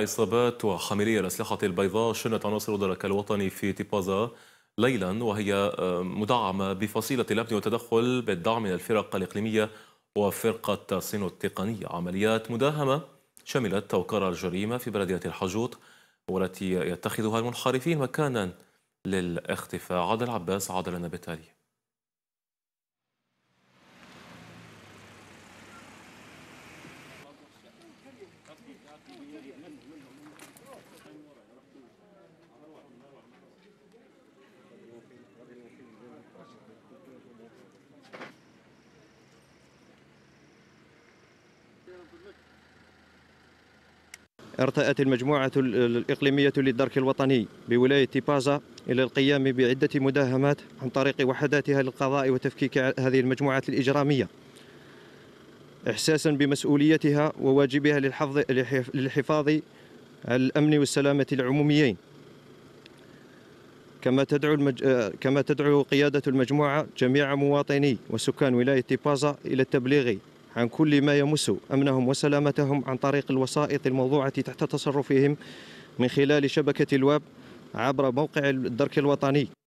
إصابات وحاملي الأسلحة البيضاء شنت عناصر الدرك الوطني في تيبازة ليلا وهي مدعمة بفصيلة الأمن والتدخل بالدعم من الفرق الإقليمية وفرقة صين التقنية. عمليات مداهمة شملت توقيع الجريمة في بلدية الحجوط والتي يتخذها المنحرفين مكانا للاختفاء. عادل عباس عادل لنا بالتالي. ارتأت المجموعة الإقليمية للدرك الوطني بولاية تيبازة إلى القيام بعدة مداهمات عن طريق وحداتها للقضاء وتفكيك هذه المجموعات الإجرامية إحساسا بمسؤوليتها وواجبها للحفاظ على الأمن والسلامة العموميين. كما تدعو قيادة المجموعة جميع مواطني وسكان ولاية تيبازة إلى التبليغ عن كل ما يمس أمنهم وسلامتهم عن طريق الوسائط الموضوعة تحت تصرفهم من خلال شبكة الواب عبر موقع الدرك الوطني.